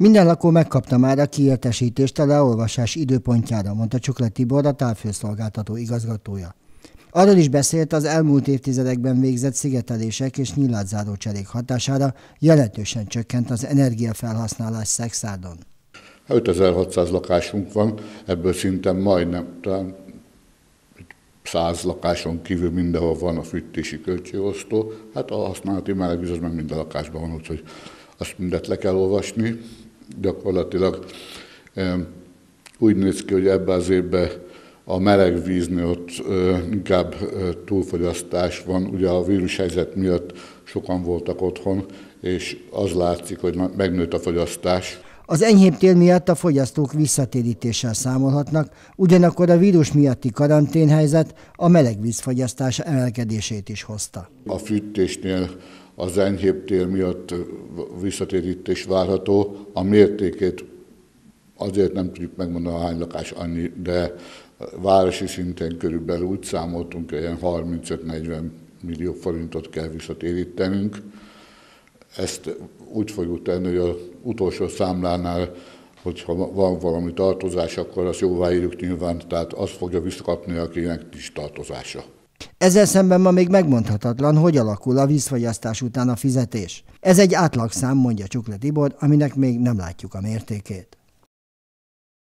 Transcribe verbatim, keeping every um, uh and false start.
Minden lakó megkapta már a kiértesítést a leolvasás időpontjára, mondta Csukle Tibor, a távfőszolgáltató igazgatója. Arról is beszélt, az elmúlt évtizedekben végzett szigetelések és nyílátzáró cserék hatására jelentősen csökkent az energiafelhasználás Szekszárdon. ötezer-hatszáz lakásunk van, ebből szinte majdnem talán száz lakáson kívül mindenhol van a fűtési költségosztó. Hát a használati melegvíz meg minden lakásban van, úgyhogy azt mindet le kell olvasni. Gyakorlatilag úgy néz ki, hogy ebben az évben a melegvíznél ott inkább túlfogyasztás van. Ugye a vírushelyzet miatt sokan voltak otthon, és az látszik, hogy megnőtt a fogyasztás. Az enyhébb tél miatt a fogyasztók visszatérítéssel számolhatnak, ugyanakkor a vírus miatti karanténhelyzet a melegvízfogyasztás emelkedését is hozta. A fűtésnél az enyhébb tél miatt visszatérítés várható, a mértékét azért nem tudjuk megmondani, a hány lakás annyi, de városi szinten körülbelül úgy számoltunk, hogy ilyen harmincöt-negyven millió forintot kell visszatérítenünk. Ezt úgy fogjuk tenni, hogy az utolsó számlánál, hogyha van valami tartozás, akkor azt jóváírjuk nyilván, tehát azt fogja visszakapni, akinek nincs tartozása. Ezzel szemben ma még megmondhatatlan, hogy alakul a vízfogyasztás után a fizetés. Ez egy átlagszám, mondja Csukle Tibor, aminek még nem látjuk a mértékét.